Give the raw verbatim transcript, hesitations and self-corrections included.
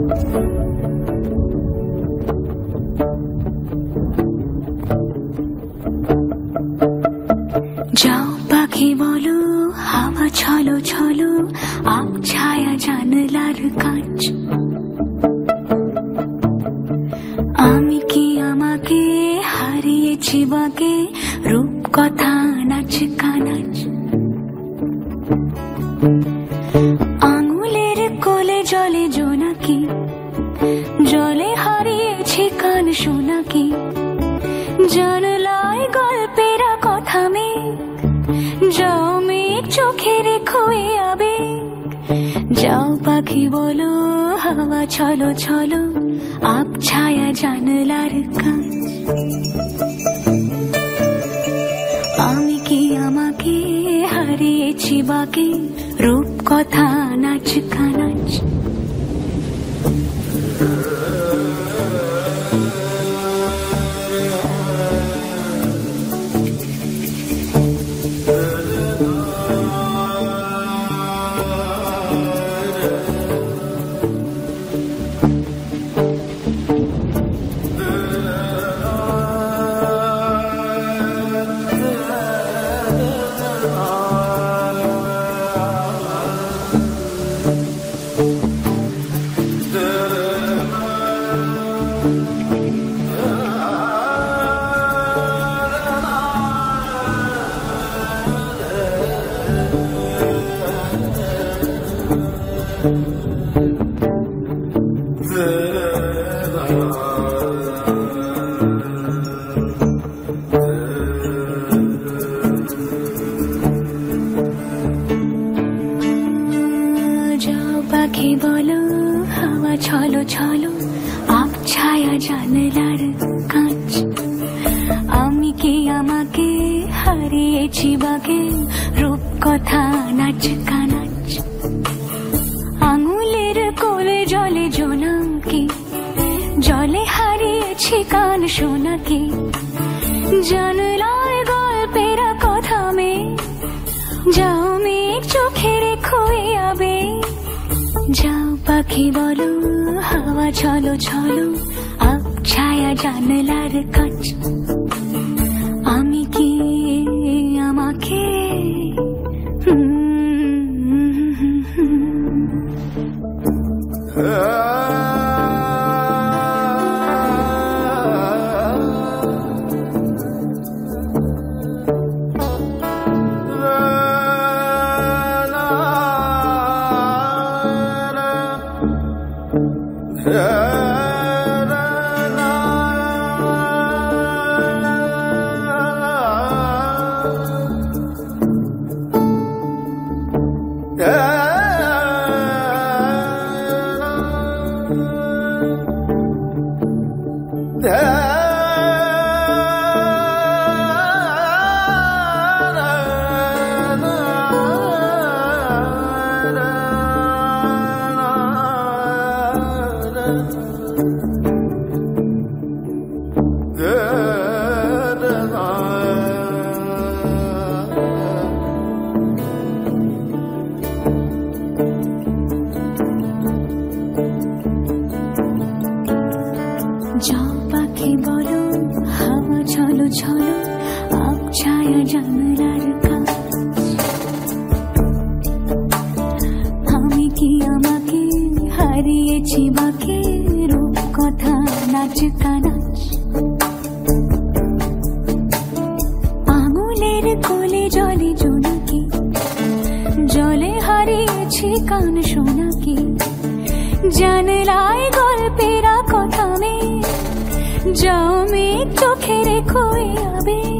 যাও পাখি বলো হাওয়া ছলো ছলো আগ ছায়া জানলার কাঁচ আমি কি আমাকে হারিয়েছি বাঁকে রূপ কথা নাচ কানাচ আঙুলের কোলে জলে জোনাকি জলে হারিয়েছি কান শোনাকি জানলায় গল্পেরা কথা মেয়ে যাও মেঘ চোখে রেখো এ আবেগ যাও পাখি বলো হাওয়া ছলো ছলো আগ ছায়া জানলার কাঁচ আমি কি আমাকে হারিয়েছি বাঁকে রূপ কথা নাচ কানাচ বলো হাওয়া ছলো ছলো আগ ছায়া জানলার কাঁচ আমি কি আমাকে হারিয়েছি বাঁকে রূপ কথা নাচ কানাচ আঙুলের কোলে জলে জোনাকি জলে হারিয়েছি কান শোনাকি জানলার গল্পেরা কথা মে যাও মেঘ চোখে রেখো এ আবেগ যাও পাখি বলো হাওয়া ছলো ছলো আগ ছায়া জানলার কাঁচ আমি কি আমাকে যাও পাখি বলো হাওয়া ছলো ছলো আগ ছায়া জানলার কাঁচ আমি কি আমাকে হারিয়েছি বাঁকে রূপ কথা নাচ কানাচ আঙুলের কোলে জলে জোনাকি জলে হারিয়েছি কান শোনাকি জানলায় গল্পেরা কথা মেয়ে যাও মেঘ চোখে রেখো এ আবেগ।